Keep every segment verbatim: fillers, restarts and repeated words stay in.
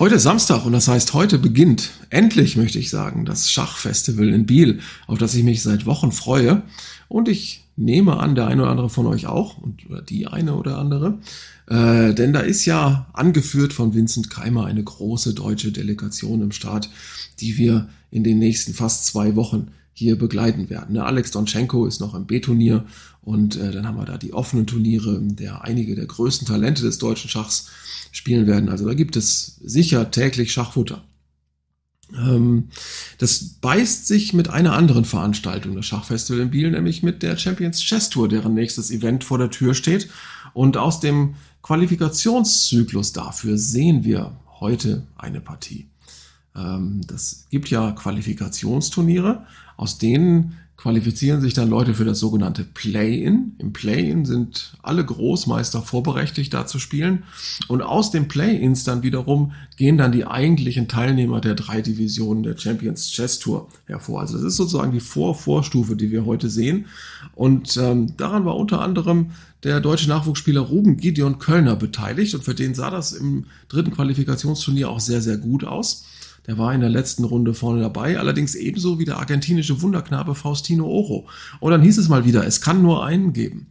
Heute ist Samstag und das heißt, heute beginnt, endlich möchte ich sagen, das Schachfestival in Biel, auf das ich mich seit Wochen freue. Und ich nehme an, der eine oder andere von euch auch, und oder die eine oder andere, äh, denn da ist ja, angeführt von Vincent Keimer, eine große deutsche Delegation im Start, die wir in den nächsten fast zwei Wochen hier begleiten werden. Alex Donchenko ist noch im B-Turnier und äh, dann haben wir da die offenen Turniere, in der einige der größten Talente des deutschen Schachs spielen werden. Also da gibt es sicher täglich Schachfutter. Ähm, das beißt sich mit einer anderen Veranstaltung, das Schachfestival in Biel, nämlich mit der Champions Chess Tour, deren nächstes Event vor der Tür steht. Und aus dem Qualifikationszyklus dafür sehen wir heute eine Partie. Das gibt ja Qualifikationsturniere, aus denen qualifizieren sich dann Leute für das sogenannte Play-In. Im Play-In sind alle Großmeister vorberechtigt, da zu spielen. Und aus den Play-Ins dann wiederum gehen dann die eigentlichen Teilnehmer der drei Divisionen der Champions Chess Tour hervor. Also das ist sozusagen die Vor-Vorstufe, die wir heute sehen. Und ähm, daran war unter anderem der deutsche Nachwuchsspieler Ruben Gideon Köllner beteiligt. Und für den sah das im dritten Qualifikationsturnier auch sehr, sehr gut aus. Der war in der letzten Runde vorne dabei, allerdings ebenso wie der argentinische Wunderknabe Faustino Oro. Und dann hieß es mal wieder, es kann nur einen geben.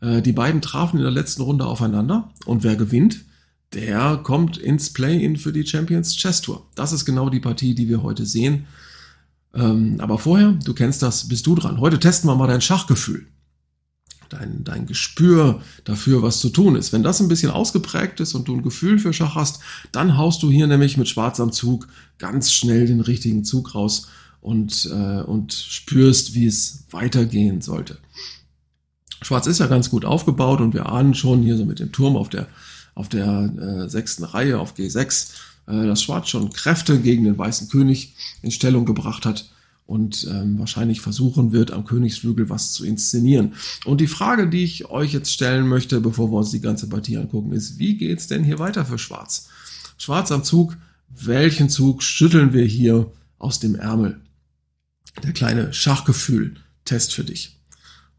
Äh, die beiden trafen in der letzten Runde aufeinander und wer gewinnt, der kommt ins Play-In für die Champions Chess Tour. Das ist genau die Partie, die wir heute sehen. Ähm, aber vorher, du kennst das, bist du dran. Heute testen wir mal dein Schachgefühl. Dein, dein Gespür dafür, was zu tun ist. Wenn das ein bisschen ausgeprägt ist und du ein Gefühl für Schach hast, dann haust du hier nämlich mit Schwarz am Zug ganz schnell den richtigen Zug raus und, äh, und spürst, wie es weitergehen sollte. Schwarz ist ja ganz gut aufgebaut und wir ahnen schon hier so mit dem Turm auf der, auf der äh, sechsten Reihe, auf G sechs, äh, dass Schwarz schon Kräfte gegen den weißen König in Stellung gebracht hat. Und ähm, wahrscheinlich versuchen wird, am Königsflügel was zu inszenieren. Und die Frage, die ich euch jetzt stellen möchte, bevor wir uns die ganze Partie angucken, ist, wie geht's denn hier weiter für Schwarz? Schwarz am Zug, welchen Zug schütteln wir hier aus dem Ärmel? Der kleine Schachgefühl-Test für dich.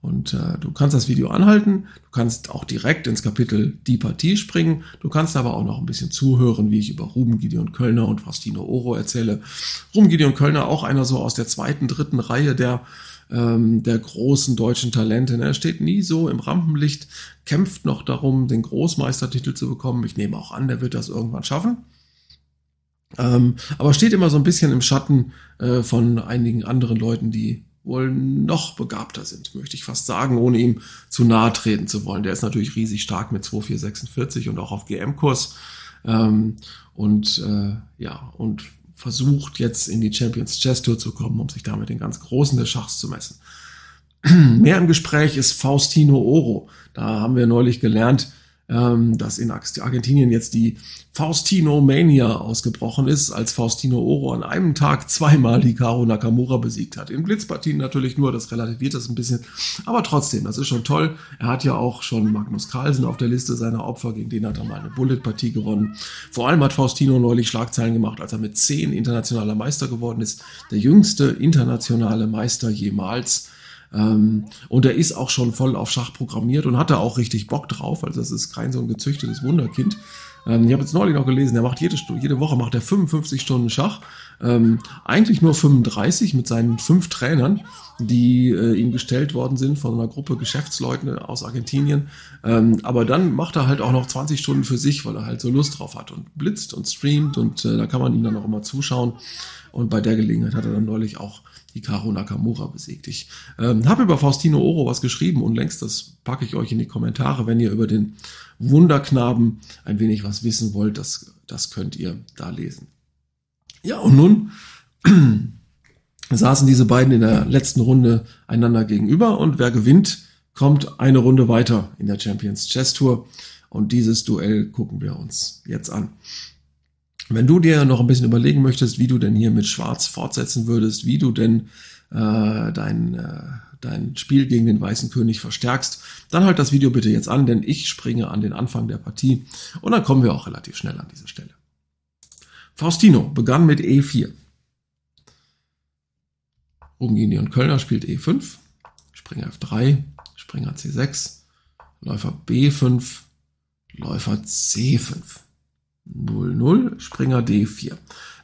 Und äh, du kannst das Video anhalten, du kannst auch direkt ins Kapitel Die Partie springen, du kannst aber auch noch ein bisschen zuhören, wie ich über Ruben Gideon Köllner und Faustino Oro erzähle. Ruben Gideon Köllner, auch einer so aus der zweiten, dritten Reihe der, ähm, der großen deutschen Talente. Er steht nie so im Rampenlicht, kämpft noch darum, den Großmeistertitel zu bekommen. Ich nehme auch an, der wird das irgendwann schaffen. Ähm, aber steht immer so ein bisschen im Schatten äh, von einigen anderen Leuten, die wohl noch begabter sind, möchte ich fast sagen, ohne ihm zu nahe treten zu wollen. Der ist natürlich riesig stark mit zwei Komma vier vier sechs und auch auf G M-Kurs ähm, und äh, ja und versucht jetzt in die Champions Chess Tour zu kommen, um sich damit den ganz Großen des Schachs zu messen. Mehr im Gespräch ist Faustino Oro. Da haben wir neulich gelernt, ähm, dass in Argentinien jetzt die Faustino-Mania ausgebrochen ist, als Faustino Oro an einem Tag zweimal Hikaru Nakamura besiegt hat. In Blitzpartien natürlich nur, das relativiert das ein bisschen, aber trotzdem, das ist schon toll. Er hat ja auch schon Magnus Carlsen auf der Liste seiner Opfer, gegen den hat er mal eine Bullet-Partie gewonnen. Vor allem hat Faustino neulich Schlagzeilen gemacht, als er mit zehn internationaler Meister geworden ist. Der jüngste internationale Meister jemals. Und er ist auch schon voll auf Schach programmiert und hat da auch richtig Bock drauf. Also das ist kein so ein gezüchtetes Wunderkind. Ich habe jetzt neulich noch gelesen, er macht jede, jede Woche macht er fünfundfünfzig Stunden Schach. Eigentlich nur fünfunddreißig mit seinen fünf Trainern, die ihm gestellt worden sind von einer Gruppe Geschäftsleuten aus Argentinien. Aber dann macht er halt auch noch zwanzig Stunden für sich, weil er halt so Lust drauf hat und blitzt und streamt und da kann man ihm dann auch immer zuschauen. Und bei der Gelegenheit hat er dann neulich auch die Caro Nakamura besiegt. Ich ähm, habe über Faustino Oro was geschrieben unlängst, das packe ich euch in die Kommentare. Wenn ihr über den Wunderknaben ein wenig was wissen wollt, das, das könnt ihr da lesen. Ja, und nun saßen diese beiden in der letzten Runde einander gegenüber und wer gewinnt, kommt eine Runde weiter in der Champions Chess Tour. Und dieses Duell gucken wir uns jetzt an. Wenn du dir noch ein bisschen überlegen möchtest, wie du denn hier mit Schwarz fortsetzen würdest, wie du denn äh, dein, äh, dein Spiel gegen den weißen König verstärkst, dann halt das Video bitte jetzt an, denn ich springe an den Anfang der Partie und dann kommen wir auch relativ schnell an diese Stelle. Faustino begann mit E vier. Ruben Gideon Köllner spielt E fünf, Springer F drei, Springer C sechs, Läufer B fünf, Läufer C fünf. null null, Springer D vier.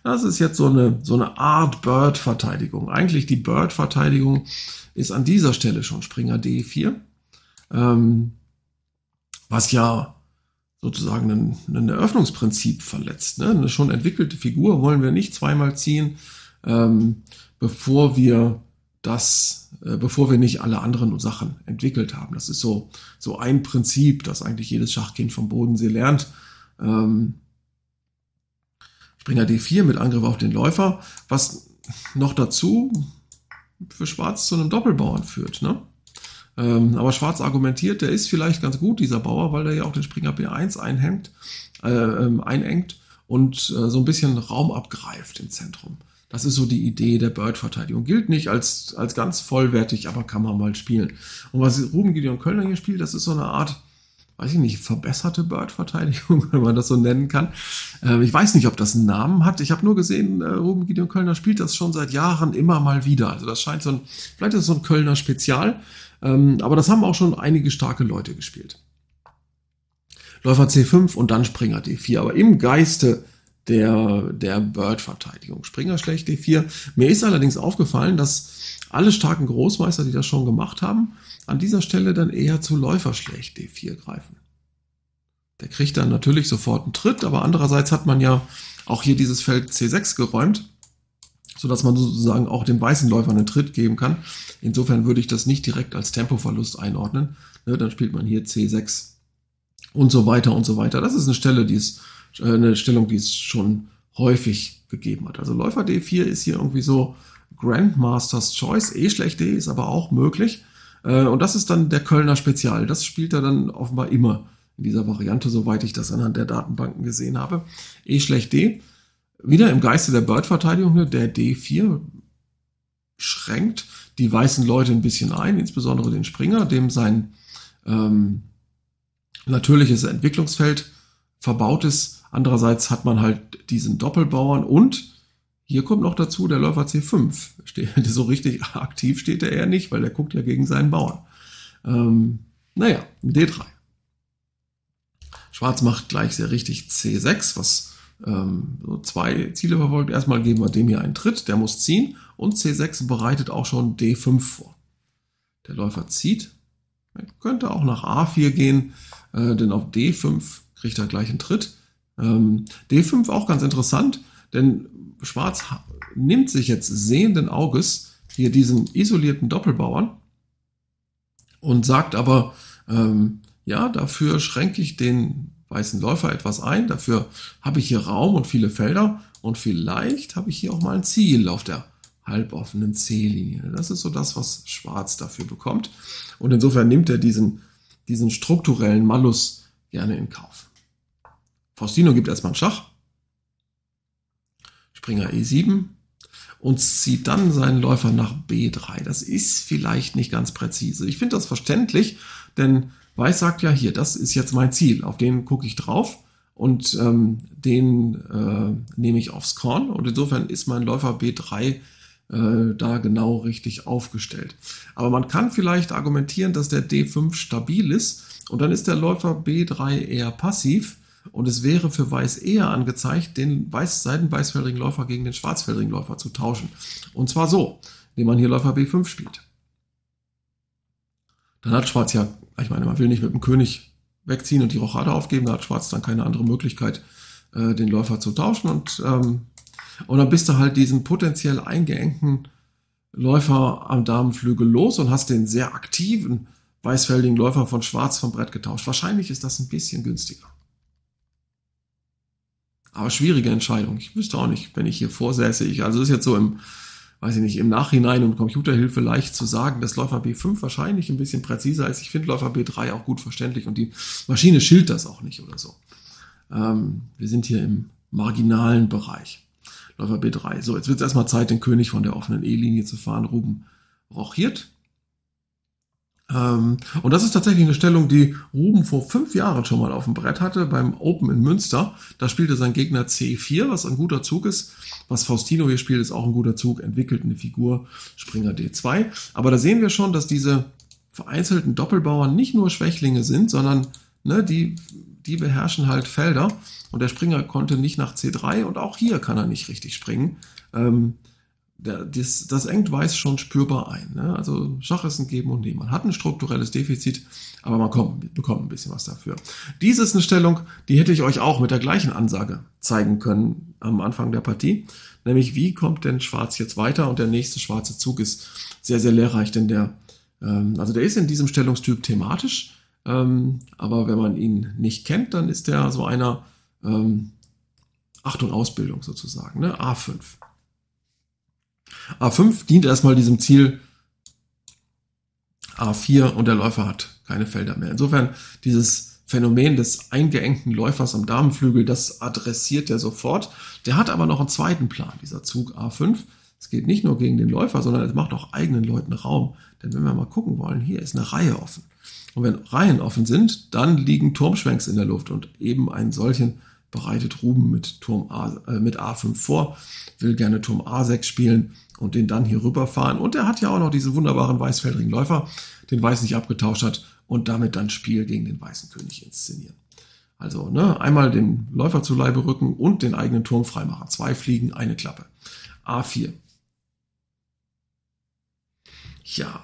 Das ist jetzt so eine, so eine Art Bird-Verteidigung. Eigentlich die Bird-Verteidigung ist an dieser Stelle schon Springer D vier, ähm, was ja sozusagen ein, ein Eröffnungsprinzip verletzt, ne? Eine schon entwickelte Figur wollen wir nicht zweimal ziehen, ähm, bevor wir das, äh, bevor wir nicht alle anderen Sachen entwickelt haben. Das ist so, so ein Prinzip, das eigentlich jedes Schachkind vom Bodensee lernt. Ähm, Springer D vier mit Angriff auf den Läufer, was noch dazu für Schwarz zu einem Doppelbauern führt, ne? Ähm, aber Schwarz argumentiert, der ist vielleicht ganz gut, dieser Bauer, weil der ja auch den Springer B eins einhängt, äh, ähm, einengt und äh, so ein bisschen Raum abgreift im Zentrum. Das ist so die Idee der Bird-Verteidigung. Gilt nicht als, als ganz vollwertig, aber kann man mal spielen. Und was Ruben Gideon Köllner hier spielt, das ist so eine Art, weiß ich nicht, verbesserte Bird-Verteidigung, wenn man das so nennen kann. Äh, ich weiß nicht, ob das einen Namen hat. Ich habe nur gesehen, äh, Ruben Gideon Köllner spielt das schon seit Jahren immer mal wieder. Also das scheint so ein, vielleicht ist es so ein Kölner Spezial, ähm, aber das haben auch schon einige starke Leute gespielt. Läufer C fünf und dann Springer D vier, aber im Geiste der, der Bird-Verteidigung. Springer schlecht D vier. Mir ist allerdings aufgefallen, dass alle starken Großmeister, die das schon gemacht haben, an dieser Stelle dann eher zu Läufer schlecht D vier greifen. Der kriegt dann natürlich sofort einen Tritt, aber andererseits hat man ja auch hier dieses Feld C sechs geräumt, sodass man sozusagen auch dem weißen Läufer einen Tritt geben kann. Insofern würde ich das nicht direkt als Tempoverlust einordnen. Dann spielt man hier C sechs und so weiter und so weiter. Das ist eine Stelle, die ist, eine Stellung, die es schon häufig gegeben hat. Also Läufer D vier ist hier irgendwie so Grandmasters Choice. E schlecht D ist aber auch möglich. Und das ist dann der Kölner Spezial. Das spielt er dann offenbar immer in dieser Variante, soweit ich das anhand der Datenbanken gesehen habe. E schlecht D, wieder im Geiste der Bird-Verteidigung, der D vier schränkt die weißen Leute ein bisschen ein, insbesondere den Springer, dem sein ähm, natürliches Entwicklungsfeld verbaut ist. Andererseits hat man halt diesen Doppelbauern und hier kommt noch dazu der Läufer C fünf. So richtig aktiv steht er eher nicht, weil der guckt ja gegen seinen Bauern. Ähm, naja, D drei. Schwarz macht gleich sehr richtig C sechs, was ähm, so zwei Ziele verfolgt. Erstmal geben wir dem hier einen Tritt, der muss ziehen. Und C sechs bereitet auch schon D fünf vor. Der Läufer zieht. Er könnte auch nach A vier gehen, äh, denn auf D fünf kriegt er gleich einen Tritt. Ähm, D fünf auch ganz interessant, denn Schwarz nimmt sich jetzt sehenden Auges hier diesen isolierten Doppelbauern und sagt aber, ähm, ja, dafür schränke ich den weißen Läufer etwas ein, dafür habe ich hier Raum und viele Felder und vielleicht habe ich hier auch mal ein Ziel auf der halboffenen C-Linie. Das ist so das, was Schwarz dafür bekommt. Und insofern nimmt er diesen, diesen strukturellen Malus gerne in Kauf. Faustino gibt erstmal einen Schach. Springer E sieben und zieht dann seinen Läufer nach B drei. Das ist vielleicht nicht ganz präzise. Ich finde das verständlich, denn Weiß sagt ja hier, das ist jetzt mein Ziel. Auf den gucke ich drauf und ähm, den äh, nehme ich aufs Korn. Und insofern ist mein Läufer B drei äh, da genau richtig aufgestellt. Aber man kann vielleicht argumentieren, dass der D fünf stabil ist und dann ist der Läufer B drei eher passiv. Und es wäre für Weiß eher angezeigt, den weiß, seitenweißfeldrigen Läufer gegen den schwarzfeldrigen Läufer zu tauschen. Und zwar so, indem man hier Läufer B fünf spielt. Dann hat Schwarz ja, ich meine, man will nicht mit dem König wegziehen und die Rochade aufgeben, da hat Schwarz dann keine andere Möglichkeit, äh, den Läufer zu tauschen. Und, ähm, und dann bist du halt diesen potenziell eingeengten Läufer am Damenflügel los und hast den sehr aktiven weißfeldigen Läufer von Schwarz vom Brett getauscht. Wahrscheinlich ist das ein bisschen günstiger. Aber schwierige Entscheidung. Ich wüsste auch nicht, wenn ich hier vorsäße. Ich, also ist jetzt so im, weiß ich nicht, im Nachhinein und Computerhilfe leicht zu sagen, dass Läufer B fünf wahrscheinlich ein bisschen präziser ist. Ich finde Läufer B drei auch gut verständlich und die Maschine schilt das auch nicht oder so. Ähm, wir sind hier im marginalen Bereich. Läufer B drei. So, jetzt wird es erstmal Zeit, den König von der offenen E-Linie zu fahren. Ruben rochiert. Ähm, und das ist tatsächlich eine Stellung, die Ruben vor fünf Jahren schon mal auf dem Brett hatte, beim Open in Münster. Da spielte sein Gegner C vier, was ein guter Zug ist. Was Faustino hier spielt, ist auch ein guter Zug, entwickelt eine Figur, Springer D zwei. Aber da sehen wir schon, dass diese vereinzelten Doppelbauern nicht nur Schwächlinge sind, sondern ne, die, die beherrschen halt Felder und der Springer konnte nicht nach C drei und auch hier kann er nicht richtig springen. Ähm, der, das, das engt Weiß schon spürbar ein. Ne? Also Schach ist ein Geben und Nehmen. Man hat ein strukturelles Defizit, aber man kommt, bekommt ein bisschen was dafür. Dies ist eine Stellung, die hätte ich euch auch mit der gleichen Ansage zeigen können am Anfang der Partie. Nämlich, wie kommt denn Schwarz jetzt weiter? Und der nächste schwarze Zug ist sehr, sehr lehrreich, denn der, ähm, also der ist in diesem Stellungstyp thematisch. Ähm, aber wenn man ihn nicht kennt, dann ist der so einer ähm, Achtung, Ausbildung sozusagen, ne? A fünf. A fünf dient erstmal diesem Ziel A vier und der Läufer hat keine Felder mehr. Insofern dieses Phänomen des eingeengten Läufers am Damenflügel, das adressiert er sofort. Der hat aber noch einen zweiten Plan, dieser Zug A fünf. Es geht nicht nur gegen den Läufer, sondern es macht auch eigenen Leuten Raum. Denn wenn wir mal gucken wollen, hier ist eine Reihe offen. Und wenn Reihen offen sind, dann liegen Turmschwenks in der Luft und eben einen solchen bereitet Ruben mit, Turm A, äh, mit A fünf vor, will gerne Turm A sechs spielen und den dann hier rüberfahren. Und er hat ja auch noch diesen wunderbaren weißfeldrigen Läufer, den Weiß nicht abgetauscht hat und damit dann Spiel gegen den weißen König inszenieren. Also ne, einmal den Läufer zu Leibe rücken und den eigenen Turm freimachen. Zwei Fliegen, eine Klappe. A vier. Ja,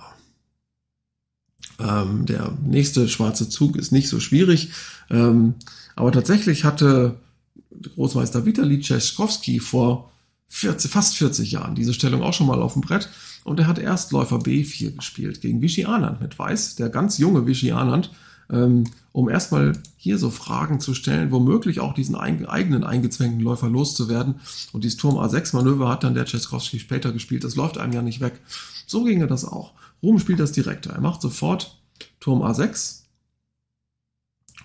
ähm, der nächste schwarze Zug ist nicht so schwierig, ähm, aber tatsächlich hatte Großmeister Vitali Tscheskowski vor vierzig, fast vierzig Jahren diese Stellung auch schon mal auf dem Brett und er hat erst Läufer B vier gespielt gegen Vichy Anand mit Weiß, der ganz junge Vichy Anand, ähm, um erstmal hier so Fragen zu stellen, womöglich auch diesen eigenen eingezwängten Läufer loszuwerden. Und dieses Turm A sechs-Manöver hat dann der Tscheskowski später gespielt, das läuft einem ja nicht weg. So ging er das auch. Ruben spielt das direkter. Er macht sofort Turm A sechs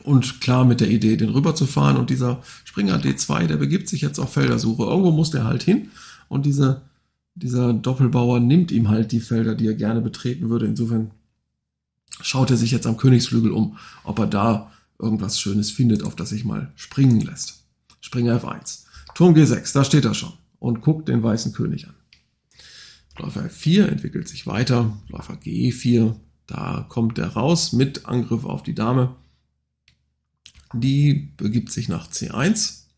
und klar mit der Idee, den rüberzufahren. Und dieser Springer D zwei, der begibt sich jetzt auf Feldersuche. Irgendwo muss der halt hin und diese, dieser Doppelbauer nimmt ihm halt die Felder, die er gerne betreten würde. Insofern schaut er sich jetzt am Königsflügel um, ob er da irgendwas Schönes findet, auf das sich mal springen lässt. Springer F eins. Turm G sechs, da steht er schon und guckt den weißen König an. Läufer F vier entwickelt sich weiter, Läufer G vier, da kommt er raus mit Angriff auf die Dame. Die begibt sich nach C eins,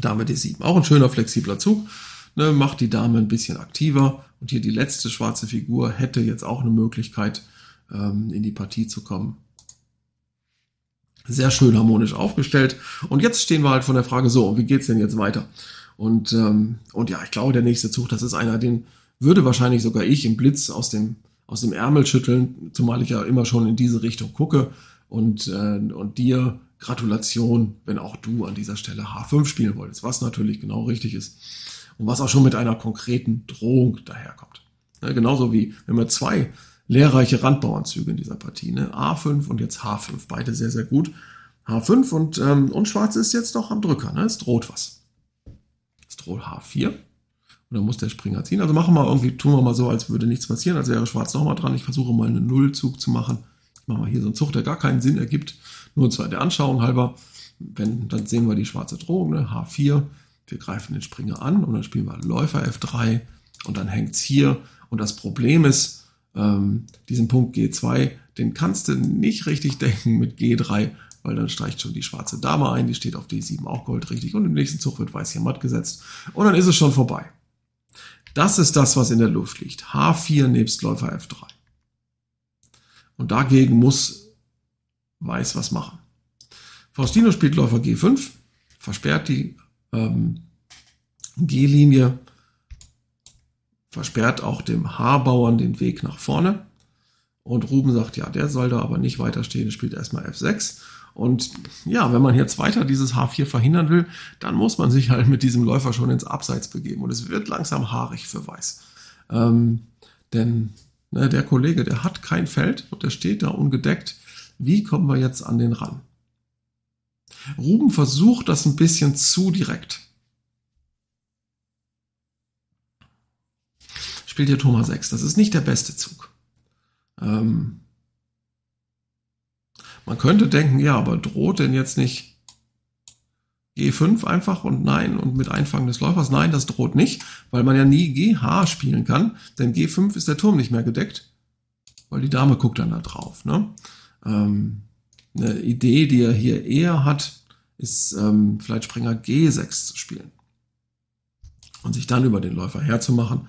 Dame D sieben, auch ein schöner flexibler Zug, ne, macht die Dame ein bisschen aktiver und hier die letzte schwarze Figur hätte jetzt auch eine Möglichkeit, ähm, in die Partie zu kommen. Sehr schön harmonisch aufgestellt und jetzt stehen wir halt vor der Frage, so, wie geht es denn jetzt weiter? Und, ähm, und ja, ich glaube, der nächste Zug, das ist einer, den würde wahrscheinlich sogar ich im Blitz aus dem, aus dem Ärmel schütteln, zumal ich ja immer schon in diese Richtung gucke. Und, äh, und dir Gratulation, wenn auch du an dieser Stelle H fünf spielen wolltest, was natürlich genau richtig ist und was auch schon mit einer konkreten Drohung daherkommt. Ja, genauso wie, wenn wir zwei lehrreiche Randbauernzüge in dieser Partie, ne? A fünf und jetzt H fünf, beide sehr, sehr gut. H fünf und, ähm, und Schwarz ist jetzt noch am Drücker, ne? Es droht was. H vier. Und dann muss der Springer ziehen. Also machen wir mal irgendwie, tun wir mal so, als würde nichts passieren, als wäre Schwarz nochmal dran. Ich versuche mal einen Nullzug zu machen. Ich mache mal hier so einen Zug, der gar keinen Sinn ergibt. Nur zwar der Anschauung halber. Wenn, dann sehen wir die schwarze Drohung, ne? H vier. Wir greifen den Springer an und dann spielen wir Läufer F drei und dann hängt es hier. Und das Problem ist, ähm, diesen Punkt G zwei, den kannst du nicht richtig denken mit G drei, weil dann streicht schon die schwarze Dame ein, die steht auf D sieben auch goldrichtig und im nächsten Zug wird Weiß hier matt gesetzt und dann ist es schon vorbei. Das ist das, was in der Luft liegt. H vier nebst Läufer F drei. Und dagegen muss Weiß was machen. Faustino spielt Läufer G fünf, versperrt die ähm, G-Linie, versperrt auch dem H-Bauern den Weg nach vorne und Ruben sagt, ja, der soll da aber nicht weiter stehen, spielt erstmal F sechs. Und ja, wenn man jetzt weiter dieses H vier verhindern will, dann muss man sich halt mit diesem Läufer schon ins Abseits begeben. Und es wird langsam haarig für Weiß. Ähm, denn ne, der Kollege, der hat kein Feld und der steht da ungedeckt. Wie kommen wir jetzt an den ran? Ruben versucht das ein bisschen zu direkt. Spielt hier Turm H sechs. Das ist nicht der beste Zug. Ähm... Man könnte denken, ja, aber droht denn jetzt nicht G fünf einfach und nein und mit Einfangen des Läufers? Nein, das droht nicht, weil man ja nie G H spielen kann, denn G fünf ist der Turm nicht mehr gedeckt, weil die Dame guckt dann da drauf. Ne? Ähm, eine Idee, die er hier eher hat, ist ähm, vielleicht Springer G sechs zu spielen und sich dann über den Läufer herzumachen,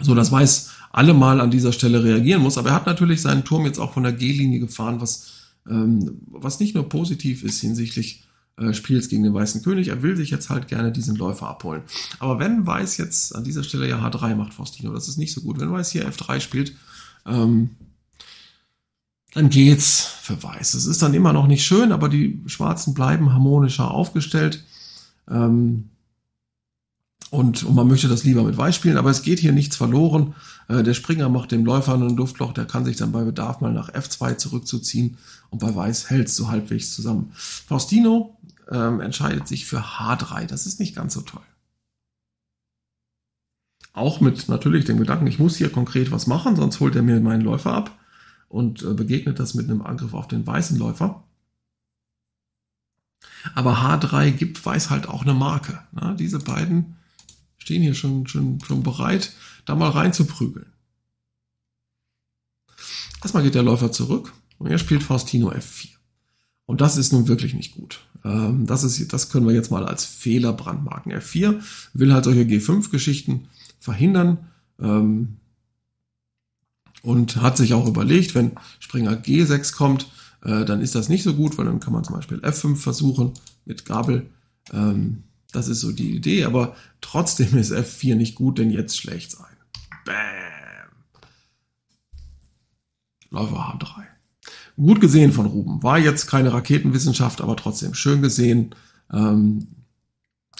so dass Weiß allemal an dieser Stelle reagieren muss. Aber er hat natürlich seinen Turm jetzt auch von der G-Linie gefahren, was, ähm, was nicht nur positiv ist hinsichtlich äh, Spiels gegen den weißen König. Er will sich jetzt halt gerne diesen Läufer abholen. Aber wenn Weiß jetzt an dieser Stelle ja H drei macht, Faustino, das ist nicht so gut. Wenn Weiß hier F drei spielt, ähm, dann geht's für Weiß. Es ist dann immer noch nicht schön, aber die Schwarzen bleiben harmonischer aufgestellt. Ähm, und, und man möchte das lieber mit Weiß spielen, aber es geht hier nichts verloren. Äh, der Springer macht dem Läufer ein Luftloch, der kann sich dann bei Bedarf mal nach F zwei zurückzuziehen und bei Weiß hält's so halbwegs zusammen. Faustino ähm, entscheidet sich für H drei. Das ist nicht ganz so toll. Auch mit natürlich dem Gedanken, ich muss hier konkret was machen, sonst holt er mir meinen Läufer ab. Und begegnet das mit einem Angriff auf den weißen Läufer. Aber H drei gibt Weiß halt auch eine Marke. Na, diese beiden stehen hier schon, schon, schon bereit, da mal reinzuprügeln. Erstmal geht der Läufer zurück und er spielt Faustino F vier. Und das ist nun wirklich nicht gut. Ähm, das, ist, das können wir jetzt mal als Fehler brandmarken. F vier will halt solche G fünf Geschichten verhindern. Ähm, Und hat sich auch überlegt, wenn Springer G sechs kommt, äh, dann ist das nicht so gut, weil dann kann man zum Beispiel F fünf versuchen mit Gabel. Ähm, das ist so die Idee, aber trotzdem ist F vier nicht gut, denn jetzt schlägt es ein. Bam! Läufer H drei. Gut gesehen von Ruben. War jetzt keine Raketenwissenschaft, aber trotzdem schön gesehen. Ähm,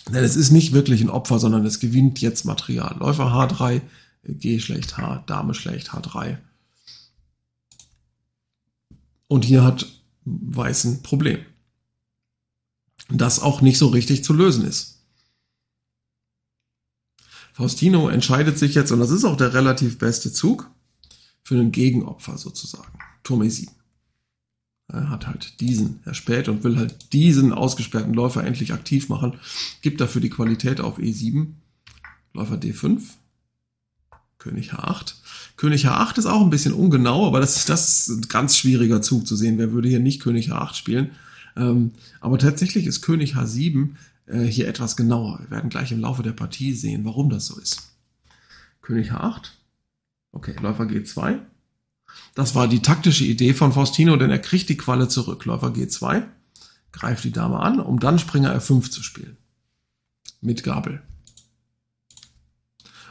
denn es ist nicht wirklich ein Opfer, sondern es gewinnt jetzt Material. Läufer H drei. G schlecht H, Dame schlecht H drei. Und hier hat Weiß ein Problem, das auch nicht so richtig zu lösen ist. Faustino entscheidet sich jetzt, und das ist auch der relativ beste Zug, für einen Gegenopfer sozusagen. Turm E sieben. Er hat halt diesen erspäht und will halt diesen ausgesperrten Läufer endlich aktiv machen, gibt dafür die Qualität auf E sieben, Läufer D fünf. König H acht. König H acht ist auch ein bisschen ungenau, aber das, das ist ein ganz schwieriger Zug zu sehen. Wer würde hier nicht König H acht spielen? Ähm, aber tatsächlich ist König H sieben äh, hier etwas genauer. Wir werden gleich im Laufe der Partie sehen, warum das so ist. König H acht. Okay, Läufer G zwei. Das war die taktische Idee von Faustino, denn er kriegt die Qualle zurück. Läufer G zwei, greift die Dame an, um dann Springer F fünf zu spielen. Mit Gabel.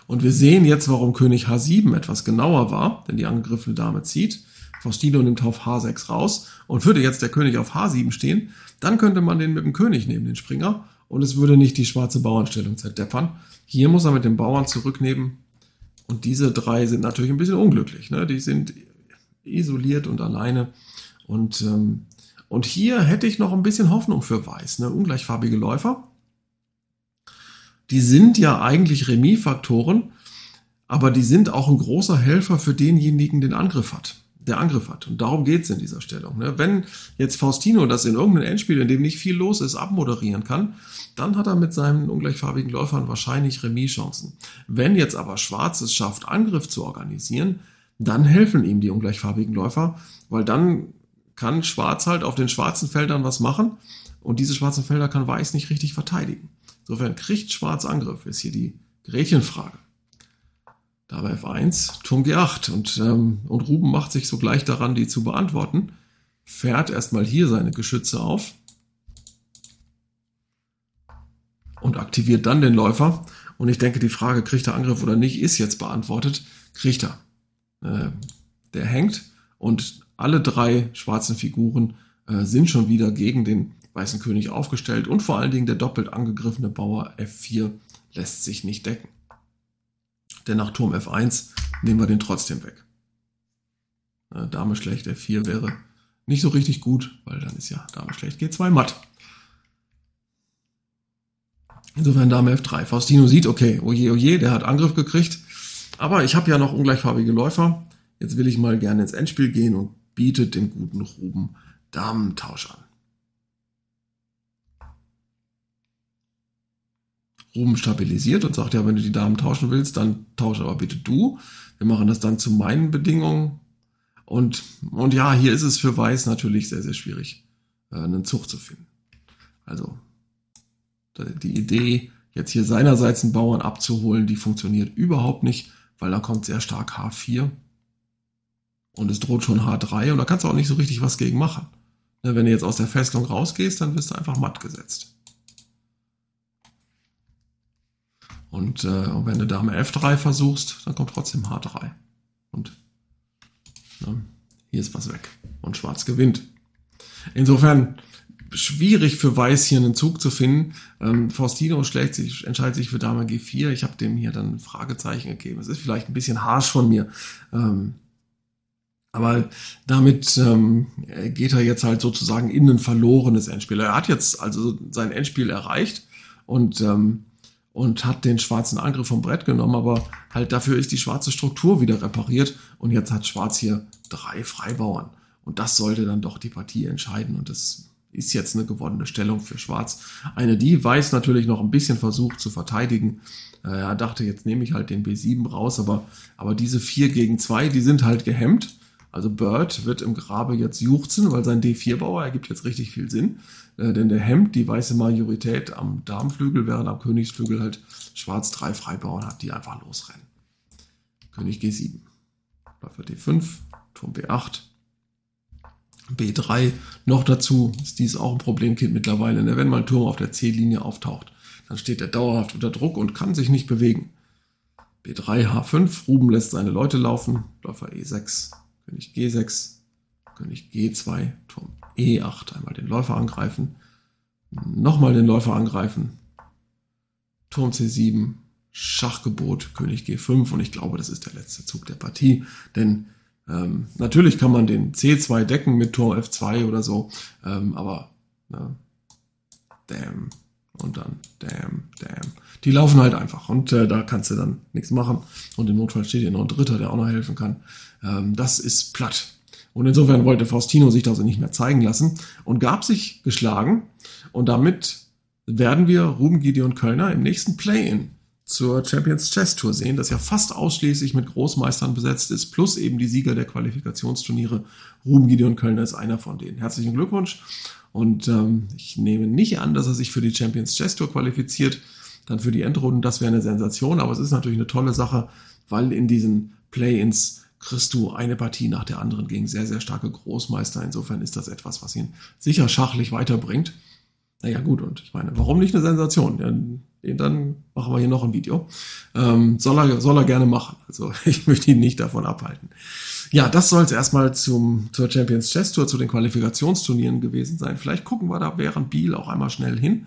Und wir sehen jetzt, warum König H sieben etwas genauer war, denn die angegriffene Dame zieht. Faustino nimmt auf H sechs raus und würde jetzt der König auf H sieben stehen, dann könnte man den mit dem König nehmen, den Springer, und es würde nicht die schwarze Bauernstellung zerdeppern. Hier muss er mit dem Bauern zurücknehmen und diese drei sind natürlich ein bisschen unglücklich. Ne? Die sind isoliert und alleine und, ähm, und hier hätte ich noch ein bisschen Hoffnung für Weiß. Ne? Ungleichfarbige Läufer. Die sind ja eigentlich Remis-Faktoren, aber die sind auch ein großer Helfer für denjenigen, den Angriff hat, der Angriff hat. Und darum geht es in dieser Stellung. Ne? Wenn jetzt Faustino das in irgendeinem Endspiel, in dem nicht viel los ist, abmoderieren kann, dann hat er mit seinen ungleichfarbigen Läufern wahrscheinlich Remis-Chancen. Wenn jetzt aber Schwarz es schafft, Angriff zu organisieren, dann helfen ihm die ungleichfarbigen Läufer, weil dann kann Schwarz halt auf den schwarzen Feldern was machen und diese schwarzen Felder kann Weiß nicht richtig verteidigen. Insofern kriegt Schwarz Angriff, ist hier die Gretchenfrage. Dabei F eins, Turm G acht und, ähm, und Ruben macht sich sogleich daran, die zu beantworten. Fährt erstmal hier seine Geschütze auf und aktiviert dann den Läufer. Und ich denke, die Frage, kriegt er Angriff oder nicht, ist jetzt beantwortet. Kriegt er. Äh, der hängt und alle drei schwarzen Figuren äh, sind schon wieder gegen den weißen König aufgestellt und vor allen Dingen der doppelt angegriffene Bauer F vier lässt sich nicht decken. Denn nach Turm F eins nehmen wir den trotzdem weg. Dame schlecht F vier wäre nicht so richtig gut, weil dann ist ja Dame schlecht G zwei matt. Insofern Dame F drei. Faustino sieht, okay, oje, oje, der hat Angriff gekriegt, aber ich habe ja noch ungleichfarbige Läufer. Jetzt will ich mal gerne ins Endspiel gehen und bietet dem guten Ruben Damentausch an. Ruben stabilisiert und sagt, ja, wenn du die Damen tauschen willst, dann tausche aber bitte du. Wir machen das dann zu meinen Bedingungen. Und, und ja, hier ist es für Weiß natürlich sehr, sehr schwierig, einen Zug zu finden. Also die Idee, jetzt hier seinerseits einen Bauern abzuholen, die funktioniert überhaupt nicht, weil da kommt sehr stark H vier und es droht schon H drei und da kannst du auch nicht so richtig was gegen machen. Wenn du jetzt aus der Festung rausgehst, dann wirst du einfach matt gesetzt. Und, äh, und wenn du Dame F drei versuchst, dann kommt trotzdem H drei. Und ne, hier ist was weg. Und Schwarz gewinnt. Insofern schwierig für Weiß hier einen Zug zu finden. Ähm, Faustino schlägt sich, entscheidet sich für Dame G vier. Ich habe dem hier dann ein Fragezeichen gegeben. Es ist vielleicht ein bisschen harsch von mir. Ähm, aber damit ähm, geht er jetzt halt sozusagen in ein verlorenes Endspiel. Er hat jetzt also sein Endspiel erreicht und ähm, und hat den schwarzen Angriff vom Brett genommen, aber halt dafür ist die schwarze Struktur wieder repariert und jetzt hat Schwarz hier drei Freibauern und das sollte dann doch die Partie entscheiden und das ist jetzt eine gewonnene Stellung für Schwarz. Eine, die Weiß natürlich noch ein bisschen versucht zu verteidigen. Er dachte, jetzt nehme ich halt den B sieben raus, aber, aber diese vier gegen zwei, die sind halt gehemmt. Also Bird wird im Grabe jetzt juchzen, weil sein D vier Bauer ergibt jetzt richtig viel Sinn. Äh, denn der hemmt die weiße Majorität am Damenflügel, während am Königsflügel halt Schwarz drei Freibauern hat, die einfach losrennen. König G sieben, Läufer D fünf, Turm B acht, B drei. Noch dazu ist dies auch ein Problemkind mittlerweile. Wenn mal ein Turm auf der C-Linie auftaucht, dann steht er dauerhaft unter Druck und kann sich nicht bewegen. B drei, H fünf, Ruben lässt seine Leute laufen, Läufer E sechs. König G sechs, König G zwei, Turm E acht, einmal den Läufer angreifen, nochmal den Läufer angreifen, Turm C sieben, Schachgebot, König G fünf und ich glaube, das ist der letzte Zug der Partie, denn ähm, natürlich kann man den C zwei decken mit Turm F zwei oder so, ähm, aber ne, damn und dann damn, damn. Die laufen halt einfach und äh, da kannst du dann nichts machen und im Notfall steht hier noch ein Dritter, der auch noch helfen kann. Ähm, das ist platt. Und insofern wollte Faustino sich das nicht mehr zeigen lassen und gab sich geschlagen und damit werden wir Ruben Gideon Köllner im nächsten Play-In zur Champions Chess Tour sehen, das ja fast ausschließlich mit Großmeistern besetzt ist, plus eben die Sieger der Qualifikationsturniere. Ruben Gideon Köllner ist einer von denen. Herzlichen Glückwunsch und ähm, ich nehme nicht an, dass er sich für die Champions Chess Tour qualifiziert, dann für die Endrunden, das wäre eine Sensation, aber es ist natürlich eine tolle Sache, weil in diesen Play-Ins kriegst du eine Partie nach der anderen gegen sehr, sehr starke Großmeister. Insofern ist das etwas, was ihn sicher schachlich weiterbringt. Naja gut, und ich meine, warum nicht eine Sensation? Ja, dann machen wir hier noch ein Video. Ähm, soll er, soll er gerne machen, also ich möchte ihn nicht davon abhalten. Ja, das soll es erstmal zum, zur Champions Chess Tour, zu den Qualifikationsturnieren gewesen sein. Vielleicht gucken wir da während Biel auch einmal schnell hin.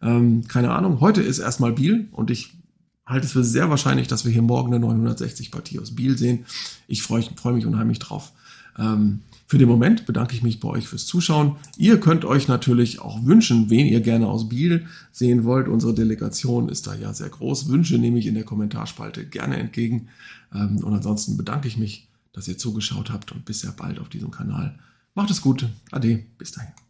Ähm, keine Ahnung, heute ist erstmal Biel und ich halte es für sehr wahrscheinlich, dass wir hier morgen eine neunhundertsechzig Partie aus Biel sehen. Ich freue freu mich unheimlich drauf. Ähm, für den Moment bedanke ich mich bei euch fürs Zuschauen. Ihr könnt euch natürlich auch wünschen, wen ihr gerne aus Biel sehen wollt. Unsere Delegation ist da ja sehr groß. Wünsche nehme ich in der Kommentarspalte gerne entgegen. Ähm, und ansonsten bedanke ich mich, dass ihr zugeschaut habt und bis sehr bald auf diesem Kanal. Macht es gut. Ade. Bis dahin.